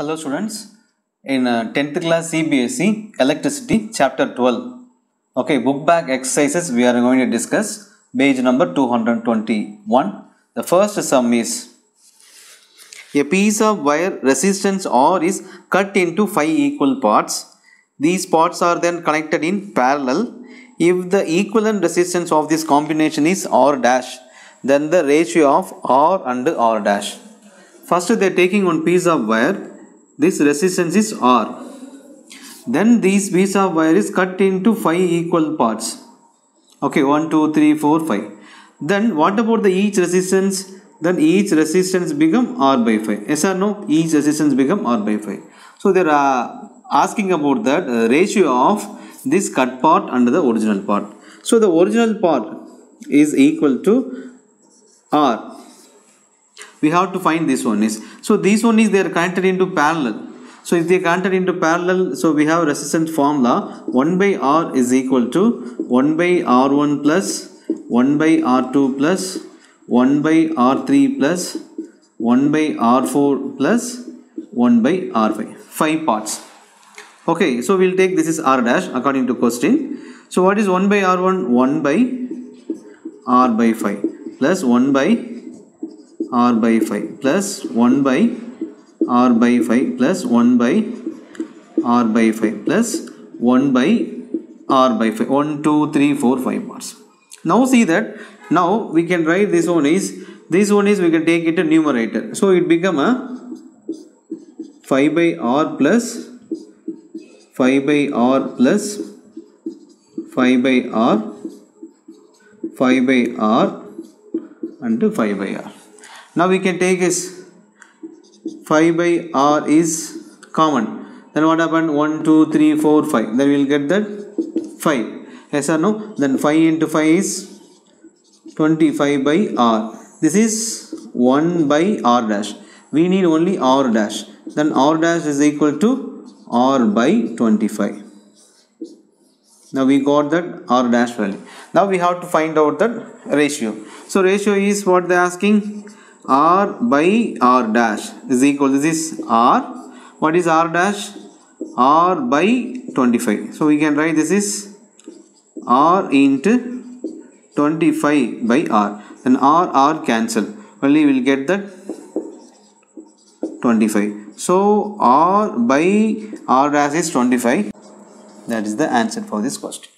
Hello students, in 10th class CBSE Electricity Chapter 12. Okay, book bag exercises we are going to discuss. Page number 221. The first sum is a piece of wire resistance R is cut into 5 equal parts. These parts are then connected in parallel. If the equivalent resistance of this combination is R dash, then the ratio of R and R dash. First they are taking one piece of wire. This resistance is R. Then this piece of wire is cut into 5 equal parts. Okay, 1, 2, 3, 4, 5. Then what about the each resistance? Then each resistance become R by 5. Yes or no? Each resistance become R by 5. So they are asking about that ratio of this cut part and the original part. So the original part is equal to R. We have to find this one is. So this one is they are connected into parallel. So if they are connected into parallel, so we have resistance formula. 1 by R is equal to 1 by R1 plus 1 by R2 plus 1 by R3 plus 1 by R4 plus 1 by R5. 5 parts. Okay, so we will take this is R dash according to question. So what is 1 by R1? 1 by R by 5 plus 1 by R by 5 plus 1 by R by 5 plus 1 by R by 5 plus 1 by R by 5. 1, 2, 3, 4, 5 parts. Now see that. Now we can write this one is. This one is we can take it to numerator. So it become a 5 by R plus 5 by R plus 5 by R 5 by R and 5 by R. Now we can take is 5 by R is common. Then what happened? 1, 2, 3, 4, 5. Then we will get that 5. Yes or no? Then 5 into 5 is 25 by R. This is 1 by R dash. We need only R dash. Then R dash is equal to R by 25. Now we got that R dash value. Now we have to find out that ratio. So ratio is what they are asking? R by R dash is equal to this R. What is R dash? R by 25. So we can write this is R into 25 by R. Then R, R cancel. Only we will get that 25. So R by R dash is 25. That is the answer for this question.